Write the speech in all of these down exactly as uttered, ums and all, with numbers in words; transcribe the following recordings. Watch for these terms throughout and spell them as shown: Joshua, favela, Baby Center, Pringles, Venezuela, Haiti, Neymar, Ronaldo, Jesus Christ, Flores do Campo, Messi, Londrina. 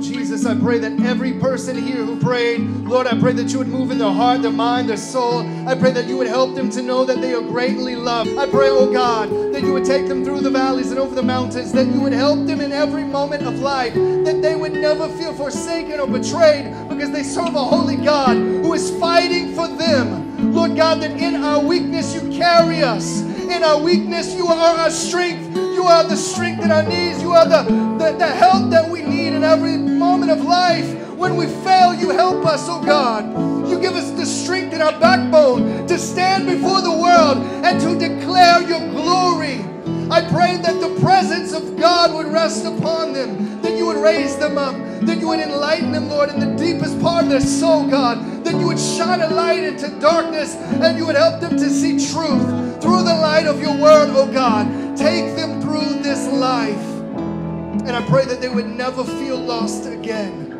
Jesus, I pray that every person here who prayed, Lord, I pray that you would move in their heart, their mind, their soul. I pray that you would help them to know that they are greatly loved. I pray, oh God, that you would take them through the valleys and over the mountains, that you would help them in every moment of life, that they would never feel forsaken or betrayed because they serve a holy God who is fighting for them. Lord God, that in our weakness you carry us. In our weakness you are our strength. You are the strength in our knees. You are the, the, the help that we need in every moment of life. When we fail, you help us, oh God. You give us the strength in our backbone to stand before the world and to declare your glory. I pray that the presence of God would rest upon them, that you would raise them up, that you would enlighten them, Lord, in the deepest part of their soul, God, that you would shine a light into darkness and you would help them to see truth through the light of your word, oh God. Take them through this life. And I pray that they would never feel lost again.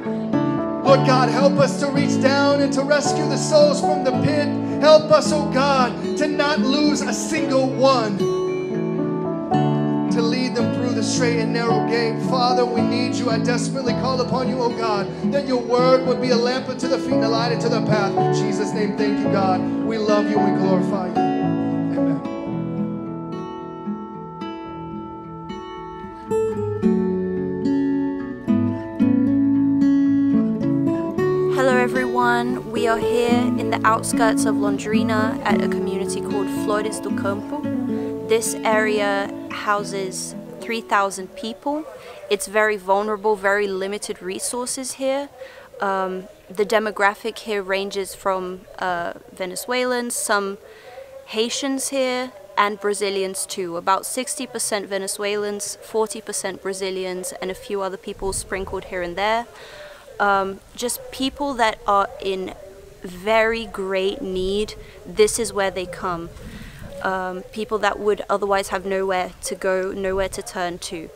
Lord God, help us to reach down and to rescue the souls from the pit. Help us, oh God, to not lose a single one. To lead them through the straight and narrow gate. Father, we need you. I desperately call upon you, oh God, that your word would be a lamp unto the feet and a light unto the path. In Jesus' name, thank you, God. We love you and we glorify you. Amen. We are here in the outskirts of Londrina at a community called Flores do Campo. This area houses three thousand people. It's very vulnerable, very limited resources here. Um, the demographic here ranges from uh, Venezuelans, some Haitians here, and Brazilians too. About sixty percent Venezuelans, forty percent Brazilians, and a few other people sprinkled here and there. Um, just people that are in very great need, this is where they come. Um, people that would otherwise have nowhere to go, nowhere to turn to.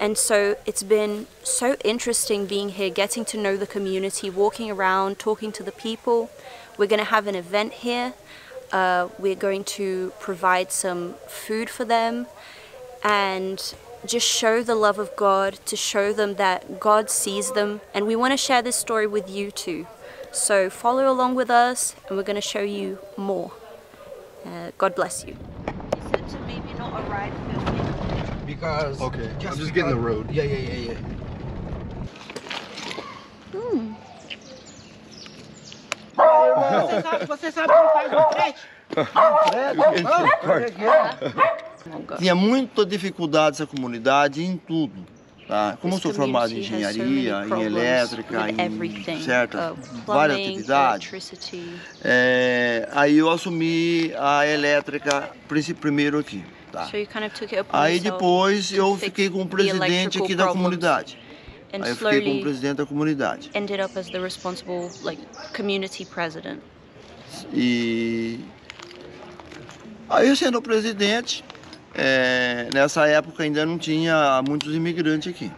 And so it's been so interesting being here, getting to know the community, walking around, talking to the people. We're going to have an event here. Uh, we're going to provide some food for them and just show the love of God, to show them that God sees them. And we want to share this story with you too. So follow along with us and we're going to show you more. Uh, God bless you. He said to maybe not arrive filming. Because... Okay, just I'm just because, getting the road. Yeah, yeah, yeah, yeah. Hmm. Você sabe como faz o frete? Tinha muita dificuldade essa comunidade em tudo, tá? Como eu sou formado em engenharia, em elétrica, em certas várias atividades, é, aí eu assumi a elétrica primeiro aqui, tá? Aí depois eu fiquei como presidente aqui da comunidade. Aí eu fiquei como presidente da comunidade. E aí eu sendo presidente, é, nessa época ainda não tinha muitos imigrantes aqui.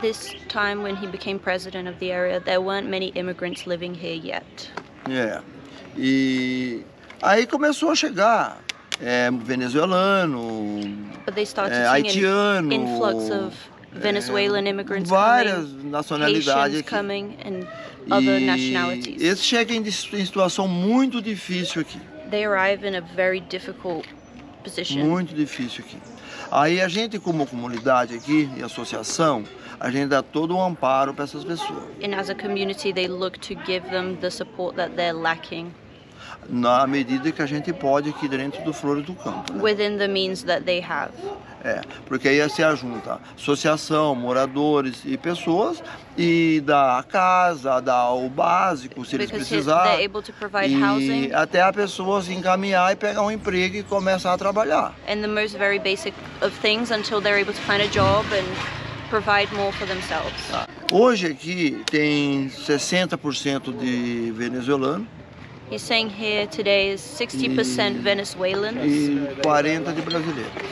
This time when he became president of the area, there weren't many immigrants living here yet. É. E aí começou a chegar é, venezuelano, é, haitiano, influx of Venezuelan immigrants várias coming, nacionalidades aqui. Coming and other nationalities. Eles chegam em situação muito difícil aqui. They arrive in a very difficult position. Muito difícil aqui. Aí a gente, como comunidade aqui e associação, a gente dá todo o amparo para essas pessoas. And as a community, they look to give them the support that they're lacking. Na medida que a gente pode aqui dentro do Flores do Campo. Né? Within the means that they have. É, porque aí se ajunta associação, moradores e pessoas e dá a casa, dá o básico se eles precisarem. E até a pessoa se encaminhar e pegar um emprego e começar a trabalhar. And the most very basic of things until they're able to find a job and provide more for themselves. Hoje aqui tem sessenta por cento de venezuelano. He's saying here today is sixty percent Venezuelans,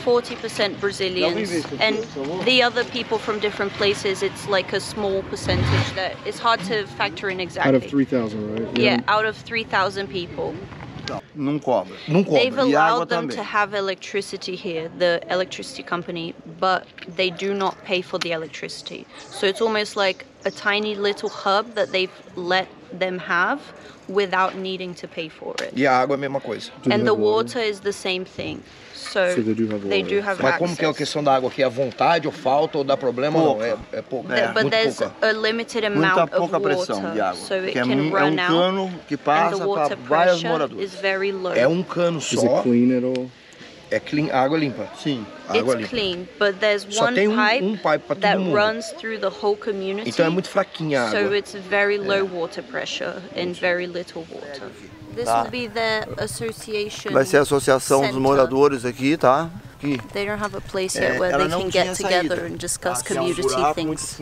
forty percent Brazilians, and the other people from different places, it's like a small percentage that it's hard to factor in exactly. Out of three thousand, right? Yeah, yeah, out of three thousand people. Não cobra. Não cobra. They've allowed them to have electricity here, the electricity company, but they do not pay for the electricity. So it's almost like a tiny little hub that they've let them have without needing to pay for it. E a água é a mesma coisa. And the water is the same thing. So they do have access. Mas como que é a questão da água aqui? É vontade ou falta ou dá problema? Não, é, é pouco. É, but there's a limited amount of water, so it can run out, and the water pressure is very low. É um cano só. É clean, água limpa. Sim, água limpa. It's clean, but there's one pipe that runs through the whole community. Então é muito fraquinha a água. So it's very low water pressure and very little water. This will be the association. Vai ser a associação dos moradores aqui, tá? Aqui. They don't have a place yet where they can get together and discuss community things.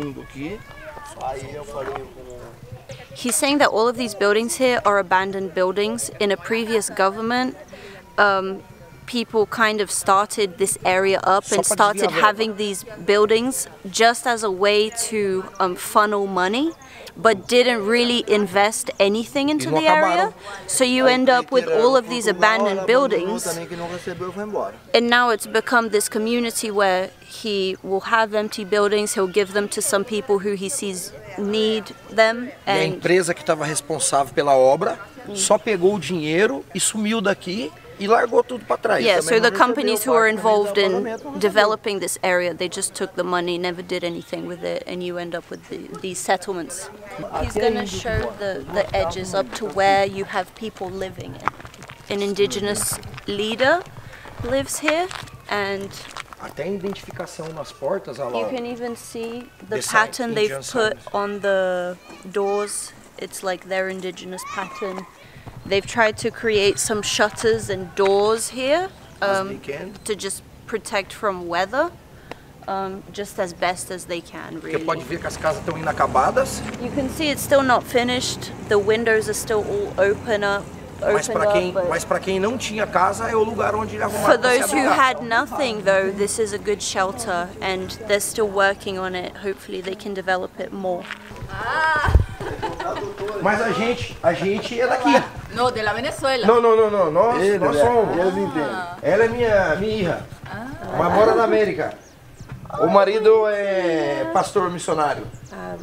He's saying that all of these buildings here are abandoned buildings. In a previous government, um, people kind of started this area up and started having these buildings just as a way to um, funnel money, but didn't really invest anything into the area. So you end up with all of these abandoned buildings. And now it's become this community where he will have empty buildings, he'll give them to some people who he sees need them. And a empresa que estava responsável pela obra só pegou o dinheiro e sumiu daqui. Yeah, so the companies who are involved in developing this area, they just took the money, never did anything with it, and you end up with the, these settlements. He's going to show the, the edges up to where you have people living in. An indigenous leader lives here, and you can even see the pattern they've put on the doors. It's like their indigenous pattern. They've tried to create some shutters and doors here um, to just protect from weather, um, just as best as they can, really. You can see it's still not finished. The windows are still all open up. Mas para quem, mas para quem não tinha casa é o lugar onde ele arrumava. For those who had nothing, though, this is a good shelter, and they're still working on it. Hopefully, they can develop it more. Ah. Mas a gente, a gente é daqui. Não, de la Venezuela. Não, não, não, não. Nós, Ele, nós somos. Eles entendem. Ela é minha, minha irmã. Ah. Mas mora na América. O marido é pastor missionário. Ah.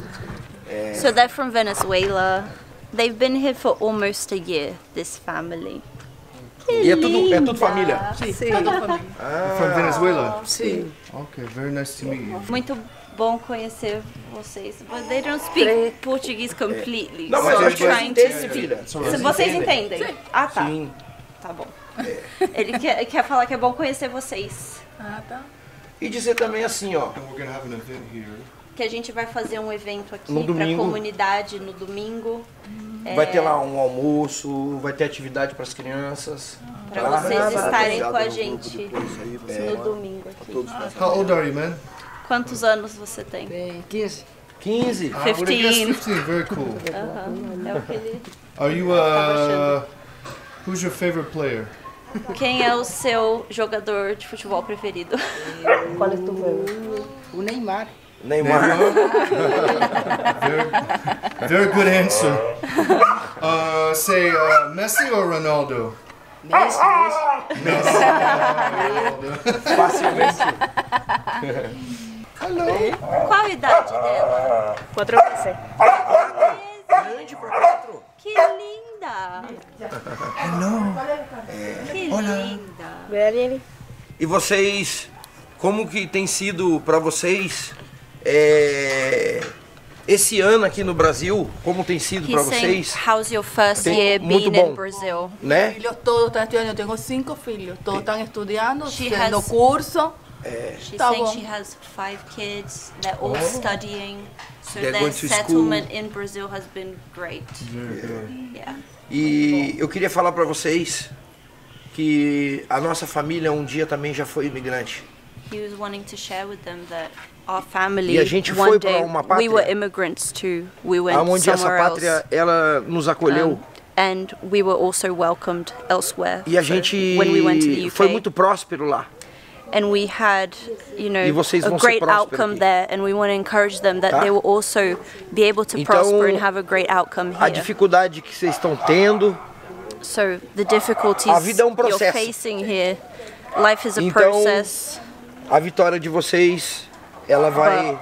É. So they're from Venezuela. They've been here for almost a year, this family. E é tudo, é tudo família? Sim. Sim. Ah. From Venezuela? Sim. Ok, very nice to meet you. Muito bom conhecer vocês. But they don't speak Portuguese completely. Não, mas so I'm trying to speak. Se vocês entendem? Sim. Ah, tá. Sim. Tá bom. É. Ele quer, quer falar que é bom conhecer vocês. Ah, tá. E dizer também assim, ó. We're gonna have an event here. Que a gente vai fazer um evento aqui para a comunidade no domingo. Vai ter lá um almoço, vai ter atividade para as crianças. Para vocês estarem com a gente no domingo aqui. How old are you, man? Quantos anos você tem? quinze. quinze? quinze, very cool. Are you a... Who's your favorite player? Quem é o seu jogador de futebol preferido? Qual é o teu? O Neymar. Neymar. Very, very good answer. Uh, say uh, Messi or Ronaldo? Messi. Messi. Hello. Qual a idade dela? Quatro meses. Grande por quatro. Que linda. Hello. Que linda. E vocês, como que tem sido para vocês? É, esse ano aqui no Brasil, como tem sido para vocês? How's your first year being in Brazil? Né? Filhos todos estão estudando. Eu tenho cinco filhos, todos estão estudando, fazendo curso. She says she has five kids. They're all studying. So their settlement in Brazil has been great. E eu queria falar para vocês que a nossa família um dia também já foi imigrante. He was wanting to share with them that our family, e a gente foi para uma pátria, we were immigrants too. We went aonde essa pátria ela nos acolheu. Um, and we were also welcomed elsewhere. E a gente when we went to the U K. Foi muito próspero lá. And we had, you know, a great outcome aqui. There, and we want to encourage them that tá? They will also be able to então, prosper and have a great outcome here. A dificuldade que vocês estão tendo, So the difficulties a vida é um processo. You're facing here, life is a então, process. A vitória de vocês, ela vai But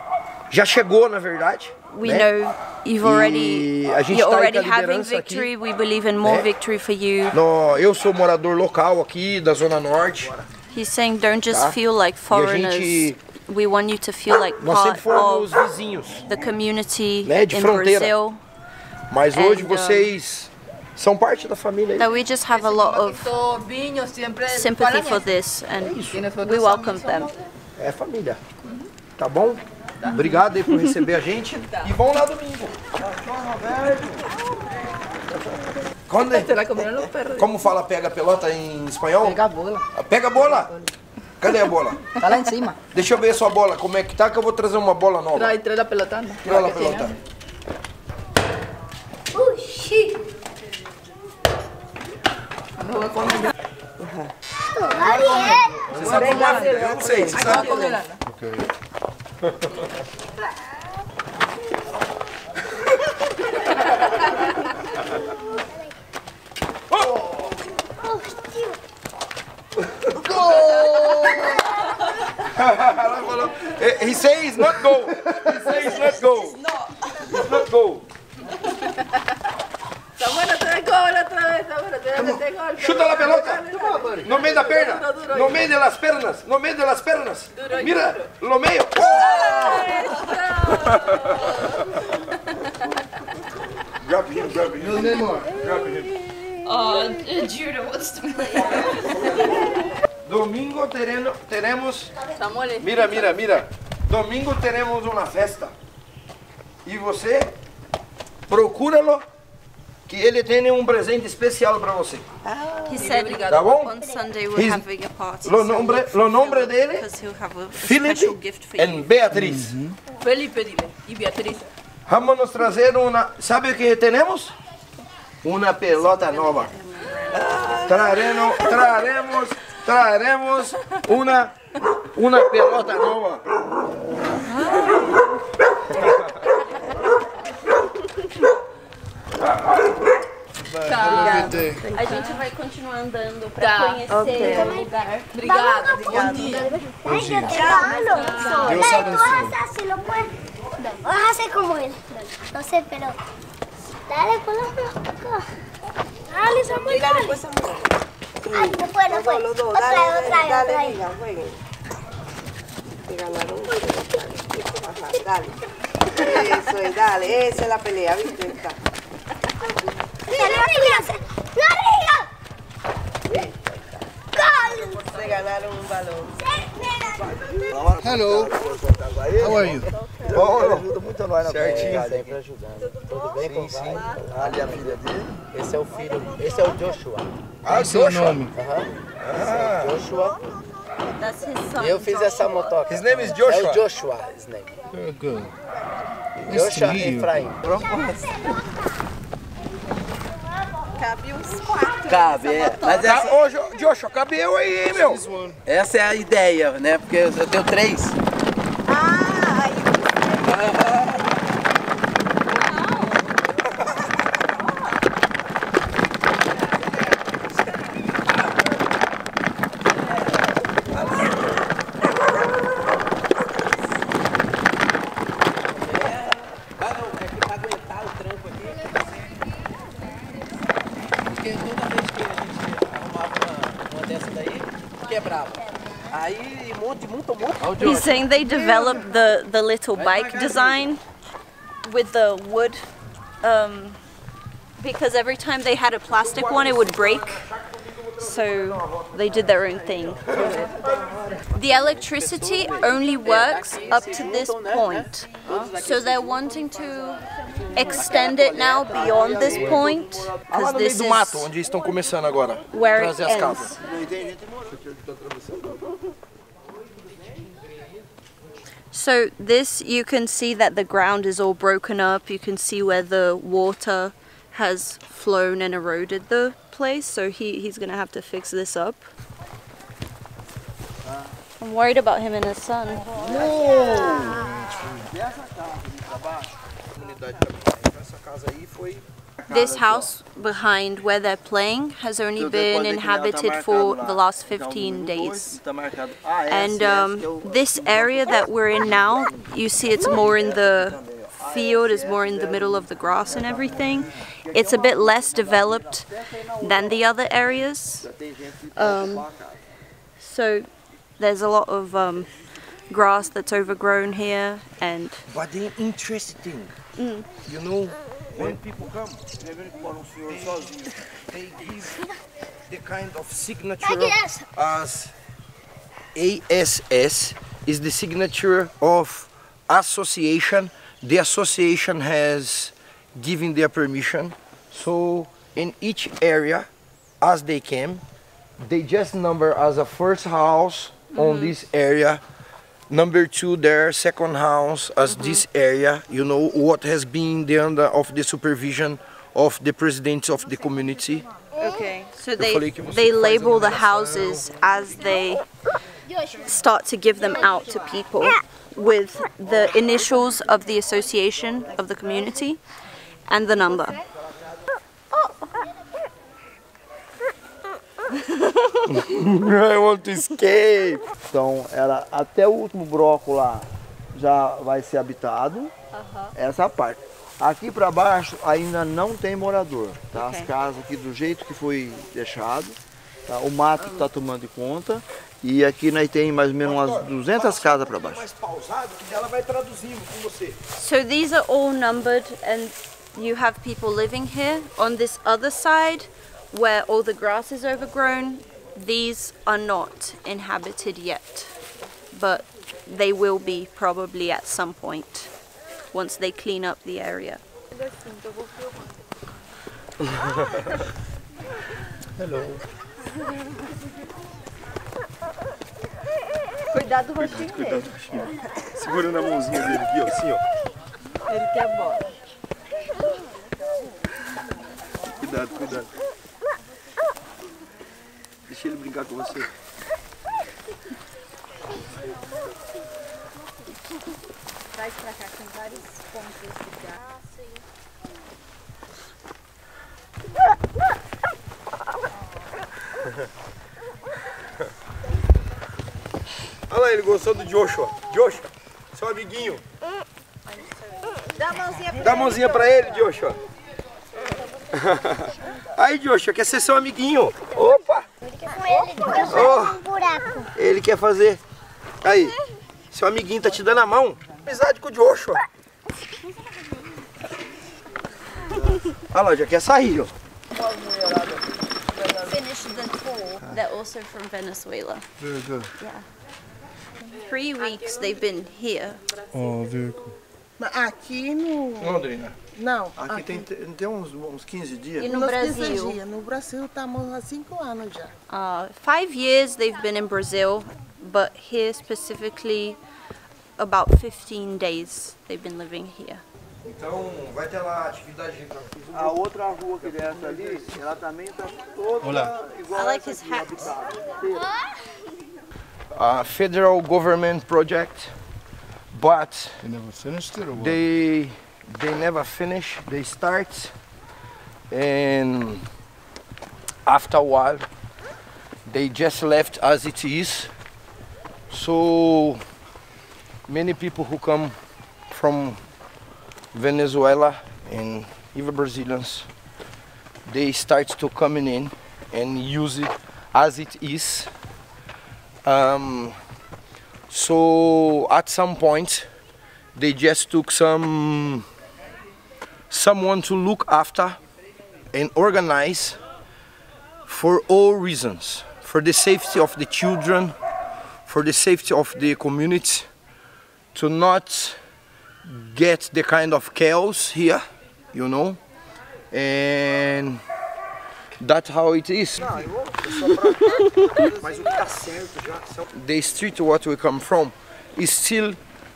já chegou, na verdade. We né? know you've already, a gente you're tá already having victory. Aqui, we believe in more né? victory for you. No, eu sou morador local aqui da Zona Norte. He's saying don't just tá? feel like foreigners. Gente, we want you to feel like part of vizinhos, the community né? de in fronteira. Brazil. Mas hoje and, vocês são parte da família. That we just have a lot of sympathy for this and é we welcome them. É família. Tá bom? Obrigado aí por receber a gente. E vão lá domingo. Como fala pega pelota em espanhol? Pega a bola. Pega a bola? Cadê a bola? Tá lá em cima. Deixa eu ver a sua bola, como é que tá, que eu vou trazer uma bola nova. Traz a pelota. Traz a pelota. Uxi. Você sabe falar? Eu não sei. Você sabe falar? Ok. Oh! Goal! He says not go. He says not go. It's not go. Chuta la pelota. No meio da perna. No meio de las pernas. No meio de las pernas. Mira, no meio. Drop him, drop him. No Neymar. Drop him. Oh, Judah wants to play. Domingo teremos. Mira, mira, mira. Domingo teremos uma festa. E você procura-lo. Que ele tem um presente especial para você. He said, tá bom? On Sunday we're having a party. O nome, o nome dele? Felipe e Beatriz. Felipe e Beatriz. Vamos nos trazer uma, sabe o que temos? Uma pelota nova. Traremos, traremos, traremos uma, uma pelota nova. Tá. A gente vai continuar andando para tá. conhecer okay. o lugar. Obrigada, obrigada. Bom dia. Bom dia. Deus abençoe. Como ele. Não sei, pero. Dale con las manos. Dale, Samuel. Dale, pues, Samuel. Ay, no puedo, no puedo. Otra vez, otra vez. Dale, venga, jueguen. Y ganaron. Dale. Eso es, dale. Esa es la pelea, ¿viste? ¡No arriba! ¡No arriba! ¡Gol! Se ganaron un balón. Hello. How are you? Ajuda muito a nós na certinho, sempre ajudando. Tudo bem com você? Ali a filha dele. Esse é o filho, esse é o Joshua. Ah, esse é o nome. Aham. Joshua. Eu fiz essa motoca. His name is Joshua. É o Joshua, his name. Very good. Joshua Efraim. Cabe uns quatro. Cabe, é. Mas essa... Ô, Joshua, cabe eu aí, hein, meu? Essa é a ideia, né? Porque eu tenho três. Ah, aí He's saying they developed the, the little bike design with the wood um, because every time they had a plastic one it would break, so they did their own thing. The electricity only works up to this point, so they're wanting to extend it now beyond this point because this is where it ends. So this, you can see that the ground is all broken up. You can see where the water has flown and eroded the place. So he, he's gonna have to fix this up. I'm worried about him and his son. No. This house behind where they're playing has only been inhabited for the last fifteen days. And um, this area that we're in now, you see it's more in the field, is more in the middle of the grass and everything. It's a bit less developed than the other areas. Um, so there's a lot of um, grass that's overgrown here. And but they're interesting, mm. you know. When people come, they give the kind of signature as A S S is the signature of association. The association has given their permission. So in each area, as they came, they just number as a first house mm-hmm. on this area. Number two, their second house as mm-hmm. this area, you know, what has been the under of the supervision of the presidents of the community. Okay, so they, they label the houses as they start to give them out to people with the initials of the association of the community and the number. I want to escape. Então, era até o último bloco lá já vai ser habitado. Uh-huh. Essa parte. Aqui para baixo ainda não tem morador, tá? Okay. As casas aqui do jeito que foi deixado, tá? O mato está tomando conta e aqui nós tem mais ou menos umas duzentas casas para baixo. Mais pausado que ela vai traduzindo com você. So these are all numbered and you have people living here on this other side. Where all the grass is overgrown, these are not inhabited yet, but they will be probably at some point once they clean up the area. Hello. Cuidado do rostinho. Cuidado do rostinho. Segurando a mãozinha dele aqui, ó, assim, ó. Ele quer a bola. Cuidado, cuidado. Deixa ele brincar com você. Vai pra cá, tem vários pontos de graça e... Olha lá, ele gostou do Joshua. Joshua, seu amiguinho. Dá a mãozinha pra ele. Dá a mãozinha pra ele, Joshua. Aí, Joshua, quer ser seu amiguinho. Opa! Oh, ele quer fazer. Aí, seu amiguinho tá te dando a mão. Amizade com o Joshua. Olha lá, já quer sair, ó. Finished the tour. They're also from Venezuela. Very good. Yeah. Three weeks they've been here. Oh, very cool. Aqui no... Londrina. Não. Aqui, aqui. Tem, tem uns, uns quinze dias. E no Nos Brasil? Dias. No Brasil estamos há cinco anos já. Uh, five years they've been in Brazil, but here specifically about fifteen days they've been living here. Então vai ter lá atividade. A outra rua que dessa ali, ela também está toda Olá. Igual I like a essa aqui, habitada. A federal government project. But they never finished it, or what? They they never finish. They start, and after a while, they just left as it is. So many people who come from Venezuela and even Brazilians, they start to coming in and use it as it is. Um, So at some point, they just took some someone to look after and organize for all reasons, for the safety of the children, for the safety of the community, to not get the kind of chaos here, you know, and that's how it is. The street where we come from is still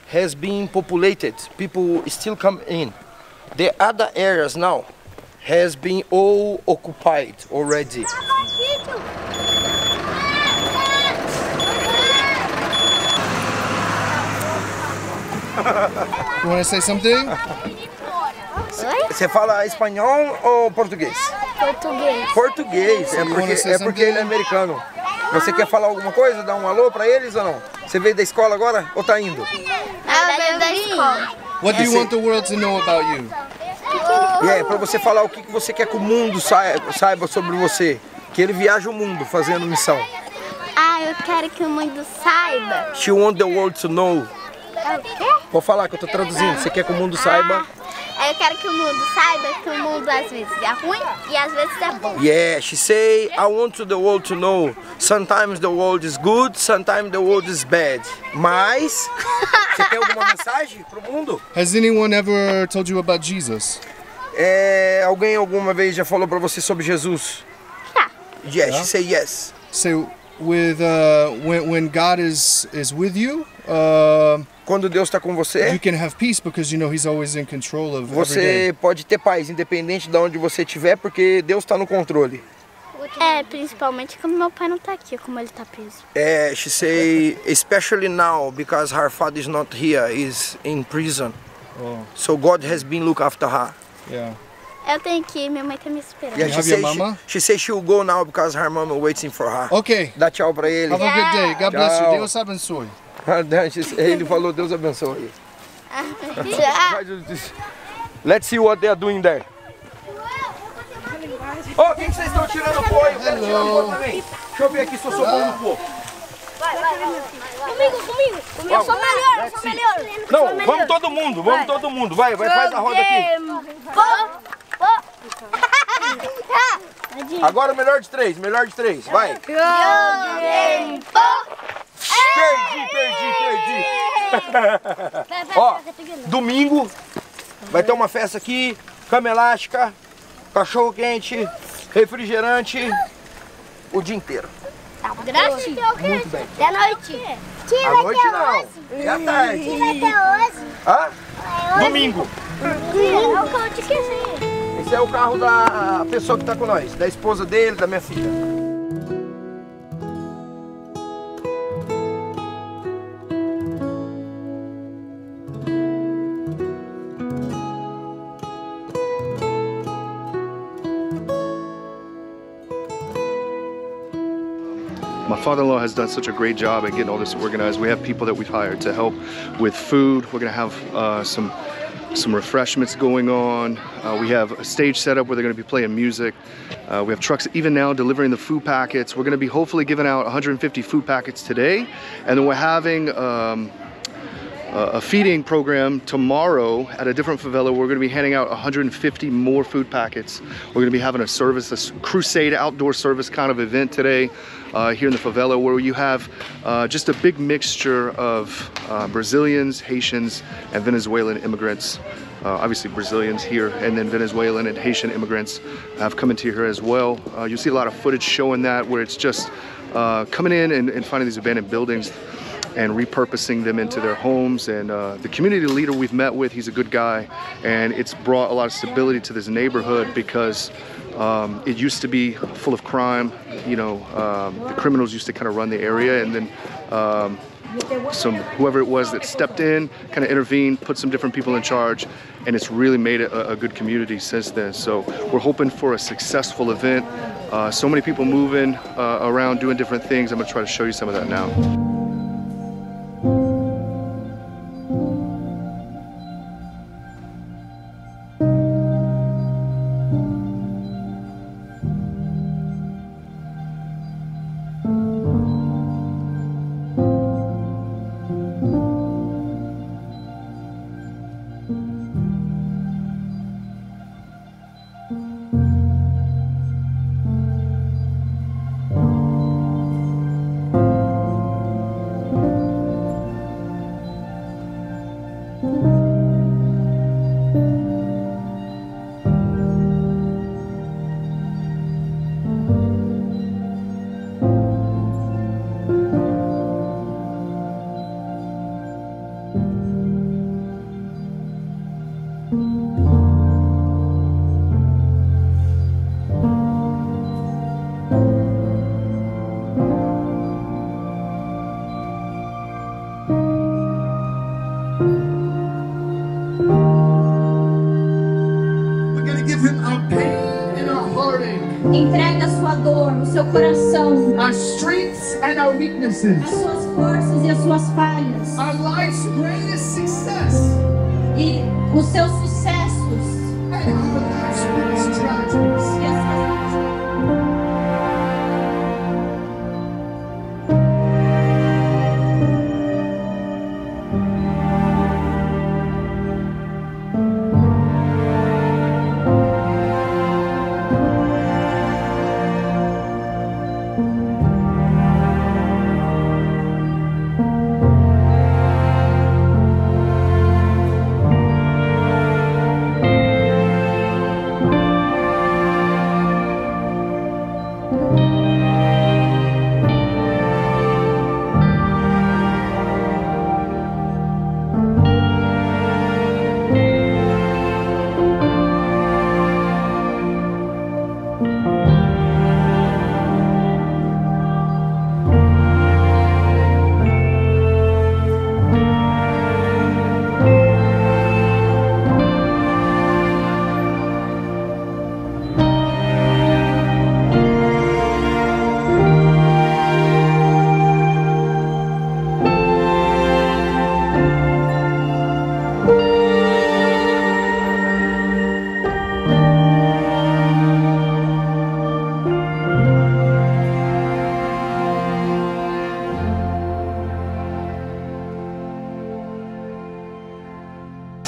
has been populated. People still come in. The other areas now has been all occupied already. You want to say something? Você fala espanhol ou português? Português. Português, é porque, é porque ele é americano. Você quer falar alguma coisa, dar um alô pra eles ou não? Você veio da escola agora ou tá indo? Ah, eu veio da escola. What do you want the world to know about you? E é pra você falar o que você quer que o mundo saiba, saiba sobre você. Que ele viaja o mundo fazendo missão. Ah, eu quero que o mundo saiba. She want the world to know. Vou falar que eu tô traduzindo. Você quer que o mundo saiba? Ah, eu quero que o mundo saiba que o mundo às vezes é ruim e às vezes é bom. Yeah, she say, I want the world to know. Sometimes the world is good, sometimes the world is bad. Mas, você tem alguma mensagem pro mundo? Has anyone ever told you about Jesus? É, alguém alguma vez já falou pra você sobre Jesus? Yes, yeah. She say yes. So with uh, when when God is is with you, uh, quando Deus está com você, you can have peace because you know He's always in control of everything. Você pode ter paz independente de onde você estiver porque Deus está no controle. É, principalmente como meu pai não está aqui, como ele está preso. É, she say especially now because her father is not here, is in prison. Oh. So God has been look after her. Yeah. Eu tenho que ir, minha mãe tá me esperando. Yeah, she, say she, she says she will go now because her mama waiting for her. Ok. Dá tchau pra ele. Have yeah. a good day. God bless tchau. you. Deus abençoe. Ele falou, Deus abençoe. Let's see what they are doing there. Oh, quem que vocês estão tirando pó aí? Eu quero tirar pó também. Deixa eu ver aqui se eu sou bom no pó. Vai, vai, vai. Comigo, comigo. comigo. Eu sou melhor, eu sou melhor. Não, sou melhor. Vamos todo mundo, vamos vai. todo mundo. Vai, vai, faz a roda aqui. Pô. Agora o melhor de três, melhor de três, vai! Joguei! Perdi, perdi, perdi! Ó, domingo vai ter uma festa aqui, cama elástica, cachorro quente, refrigerante, o dia inteiro. Tá grátis? Muito bem. Da noite? À noite não, é à tarde. Que vai ter hoje? Hã? Domingo. Domingo? Esse é o carro da pessoa que está com nós, da esposa dele, da minha filha. My father-in-law has done such a great job at getting all this organized. We have people that we've hired to help with food. We're going to have uh, some some refreshments going on. Uh, we have a stage set up where they're going to be playing music. Uh, we have trucks even now delivering the food packets. We're going to be hopefully giving out one hundred fifty food packets today, and then we're having um, a feeding program tomorrow at a different favela. We're going to be handing out one hundred fifty more food packets. We're going to be having a service, a crusade outdoor service kind of event today uh, here in the favela, where you have uh, just a big mixture of uh, Brazilians, Haitians, and Venezuelan immigrants. Uh, obviously Brazilians here, and then Venezuelan and Haitian immigrants have come into here as well. Uh, you see a lot of footage showing that, where it's just uh, coming in and, and finding these abandoned buildings and repurposing them into their homes. And uh, the community leader we've met with, he's a good guy, and it's brought a lot of stability to this neighborhood because um, it used to be full of crime. You know, um, the criminals used to kind of run the area, and then um, some whoever it was that stepped in kind of intervened, put some different people in charge, and it's really made it a, a good community since then. So we're hoping for a successful event. Uh, so many people moving uh, around doing different things. I'm gonna try to show you some of that now. coração, our strengths and our weaknesses, as suas forças e as suas falhas, our life's greatest success, e os seus sucessos, and our life's greatest tragedies.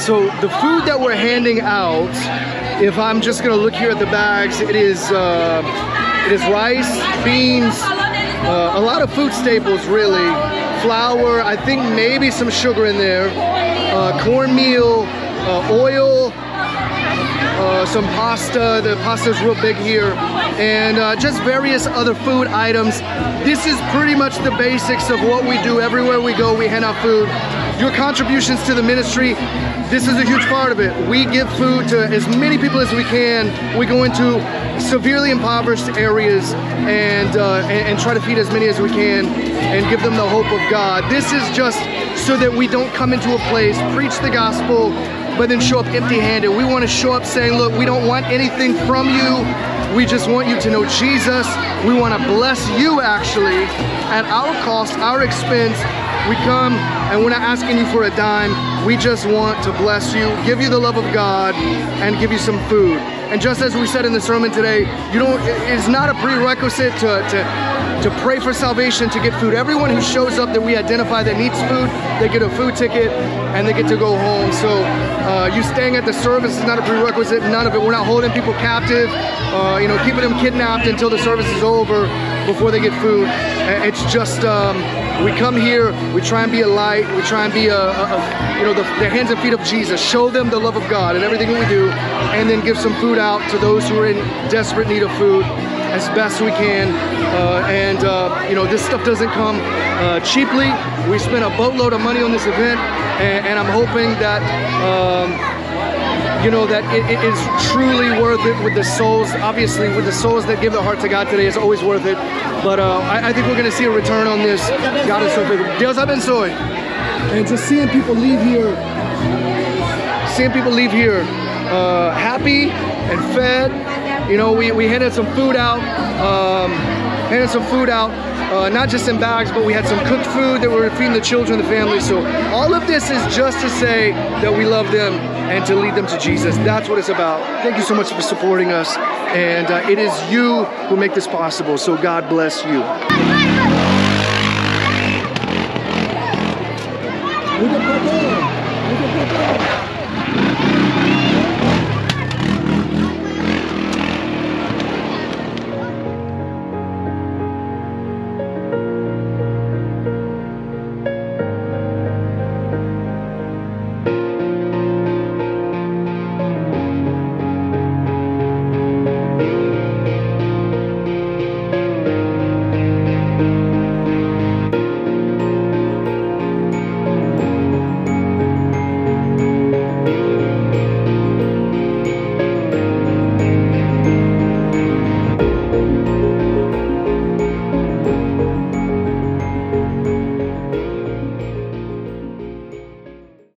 So the food that we're handing out, if I'm just gonna look here at the bags, it is uh, it is rice, beans, uh, a lot of food staples really, flour, I think maybe some sugar in there, uh, cornmeal, uh, oil, uh, some pasta, the pasta's real big here, and uh, just various other food items. This is pretty much the basics of what we do everywhere we go, we hand out food. Your contributions to the ministry, this is a huge part of it. We give food to as many people as we can. We go into severely impoverished areas and, uh, and, and try to feed as many as we can and give them the hope of God. This is just so that we don't come into a place, preach the gospel, but then show up empty-handed. We want to show up saying, look, we don't want anything from you. We just want you to know Jesus. We want to bless you actually at our cost, our expense. We come and we're not asking you for a dime. We just want to bless you, give you the love of God, and give you some food. And just as we said in the sermon today, you don't, it's not a prerequisite to, to, to pray for salvation to get food. Everyone who shows up that we identify that needs food, they get a food ticket and they get to go home. So uh, you staying at the service is not a prerequisite, none of it. We're not holding people captive, uh, you know, keeping them kidnapped until the service is over before they get food. It's just, um, we come here, we try and be a light, we try and be a, a, a you know, the, the hands and feet of Jesus, show them the love of God in everything we do, and then give some food out to those who are in desperate need of food as best we can. Uh, and, uh, you know, this stuff doesn't come uh, cheaply. We spent a boatload of money on this event, and, and I'm hoping that, um, you know, that it, it is truly worth it with the souls, obviously with the souls that give their heart to God today, it's always worth it. But uh, I, I think we're gonna see a return on this. God is so big. Dios ha bensoy. And just seeing people leave here, seeing people leave here uh, happy and fed. You know, we, we handed some food out, um, handed some food out, uh, not just in bags, but we had some cooked food that we were feeding the children, the family. So all of this is just to say that we love them and to lead them to Jesus. That's what it's about. Thank you so much for supporting us, and uh, it is you who make this possible, so God bless you. We can put